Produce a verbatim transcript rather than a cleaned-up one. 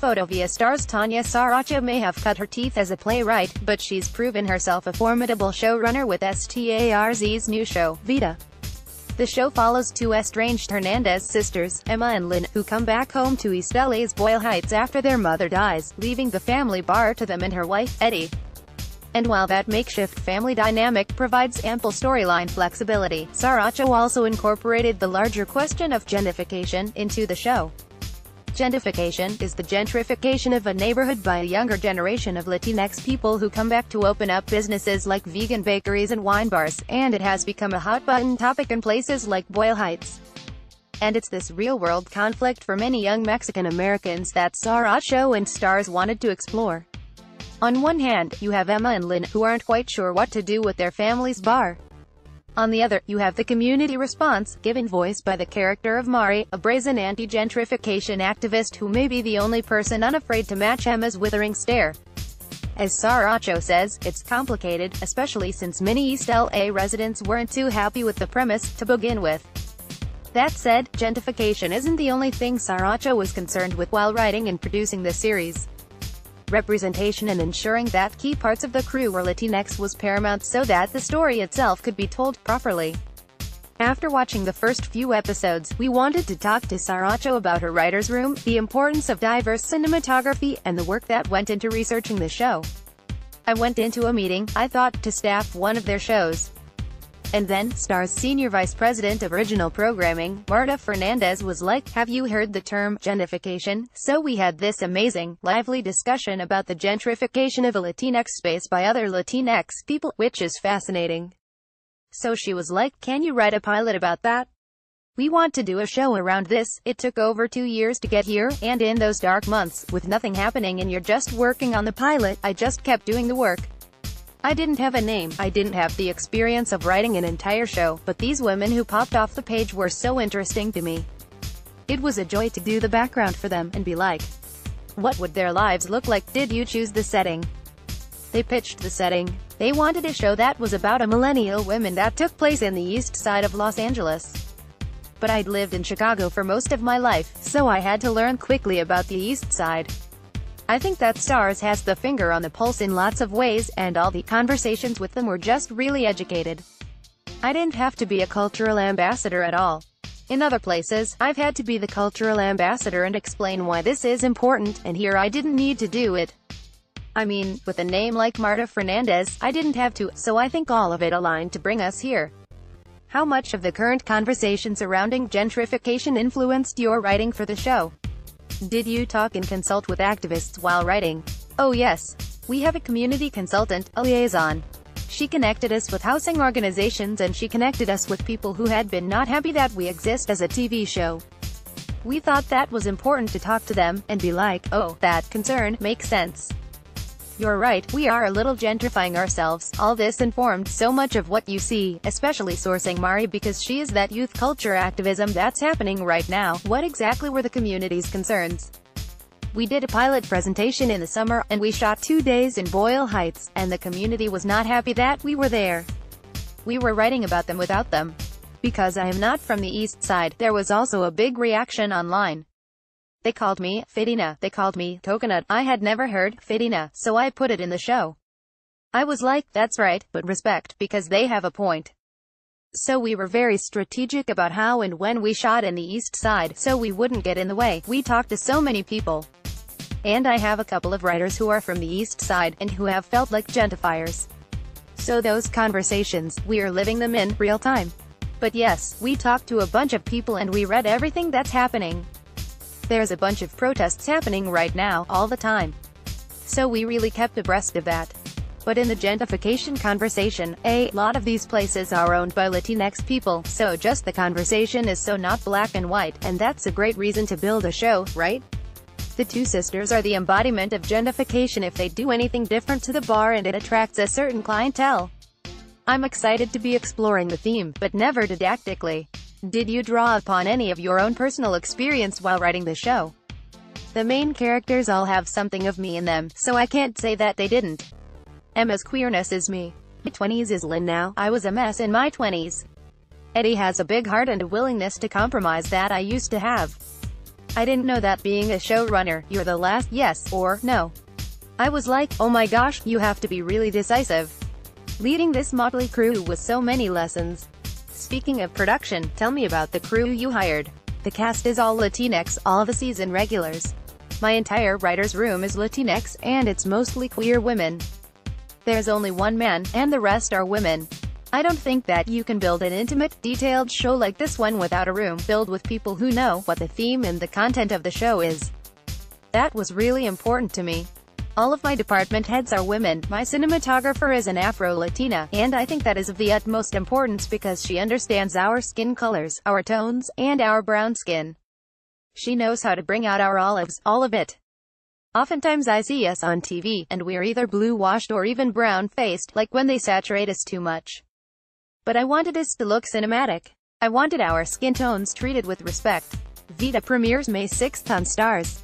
Photo via STARZ. Tanya Saracho may have cut her teeth as a playwright, but she's proven herself a formidable showrunner with STARZ's new show, Vida. The show follows two estranged Hernandez sisters, Emma and Lyn, who come back home to East L A's Boyle Heights after their mother dies, leaving the family bar to them and her wife, Eddy. And while that makeshift family dynamic provides ample storyline flexibility, Saracho also incorporated the larger question of gentefication into the show. Gentefication is the gentrification of a neighborhood by a younger generation of Latinx people who come back to open up businesses like vegan bakeries and wine bars, and it has become a hot-button topic in places like Boyle Heights. And it's this real-world conflict for many young Mexican Americans that Saracho and STARZ wanted to explore. On one hand, you have Emma and Lyn, who aren't quite sure what to do with their family's bar. On the other, you have the community response, given voice by the character of Mari, a brazen anti-gentrification activist who may be the only person unafraid to match Emma's withering stare. As Saracho says, it's complicated, especially since many East L A residents weren't too happy with the premise, to begin with. That said, gentrification isn't the only thing Saracho was concerned with while writing and producing the series. Representation and ensuring that key parts of the crew were Latinx was paramount so that the story itself could be told properly. After watching the first few episodes, we wanted to talk to Saracho about her writer's room, the importance of diverse cinematography, and the work that went into researching the show. I went into a meeting, I thought, to staff one of their shows. And then, STARZ Senior Vice President of Original Programming, Marta Fernandez, was like, "Have you heard the term, gentefication?" So we had this amazing, lively discussion about the gentrification of a Latinx space by other Latinx people, which is fascinating. So she was like, "Can you write a pilot about that? We want to do a show around this." It took over two years to get here, and in those dark months, with nothing happening and you're just working on the pilot, I just kept doing the work. I didn't have a name, I didn't have the experience of writing an entire show, but these women who popped off the page were so interesting to me. It was a joy to do the background for them, and be like, what would their lives look like? Did you choose the setting? They pitched the setting. They wanted a show that was about a millennial woman that took place in the east side of Los Angeles. But I'd lived in Chicago for most of my life, so I had to learn quickly about the east side. I think that STARZ has the finger on the pulse in lots of ways, and all the conversations with them were just really educated. I didn't have to be a cultural ambassador at all. In other places, I've had to be the cultural ambassador and explain why this is important, and here I didn't need to do it. I mean, with a name like Marta Fernandez, I didn't have to, so I think all of it aligned to bring us here. How much of the current conversation surrounding gentrification influenced your writing for the show? Did you talk and consult with activists while writing? Oh yes. We have a community consultant, a liaison. She connected us with housing organizations, and she connected us with people who had been not happy that we exist as a T V show. We thought that was important to talk to them, and be like, oh, that concern makes sense. You're right, we are a little gentrifying ourselves. All this informed so much of what you see, especially sourcing Mari, because she is that youth culture activism that's happening right now. What exactly were the community's concerns? We did a pilot presentation in the summer, and we shot two days in Boyle Heights, and the community was not happy that we were there. We were writing about them without them. Because I am not from the east side, there was also a big reaction online. They called me Fidina, they called me Coconut. I had never heard Fidina, so I put it in the show. I was like, that's right, but respect, because they have a point. So we were very strategic about how and when we shot in the east side, so we wouldn't get in the way. We talked to so many people. And I have a couple of writers who are from the east side, and who have felt like gentrifiers. So those conversations, we are living them in real time. But yes, we talked to a bunch of people, and we read everything that's happening. There's a bunch of protests happening right now, all the time. So we really kept abreast of that. But in the gentrification conversation, a lot of these places are owned by Latinx people, so just the conversation is so not black and white, and that's a great reason to build a show, right? The two sisters are the embodiment of gentrification if they do anything different to the bar, and it attracts a certain clientele. I'm excited to be exploring the theme, but never didactically. Did you draw upon any of your own personal experience while writing the show? The main characters all have something of me in them, so I can't say that they didn't. Emma's queerness is me. My twenties is Lyn now, I was a mess in my twenties. Eddy has a big heart and a willingness to compromise that I used to have. I didn't know that being a showrunner, you're the last yes or no. I was like, oh my gosh, you have to be really decisive. Leading this motley crew was so many lessons. Speaking of production, tell me about the crew you hired. The cast is all Latinx, all the season regulars. My entire writer's room is Latinx, and it's mostly queer women. There's only one man, and the rest are women. I don't think that you can build an intimate, detailed show like this one without a room filled with people who know what the theme and the content of the show is. That was really important to me. All of my department heads are women, my cinematographer is an Afro-Latina, and I think that is of the utmost importance because she understands our skin colors, our tones, and our brown skin. She knows how to bring out our olives, all of it. Oftentimes I see us on T V, and we're either blue-washed or even brown-faced, like when they saturate us too much. But I wanted us to look cinematic. I wanted our skin tones treated with respect. Vida premieres May sixth on STARZ.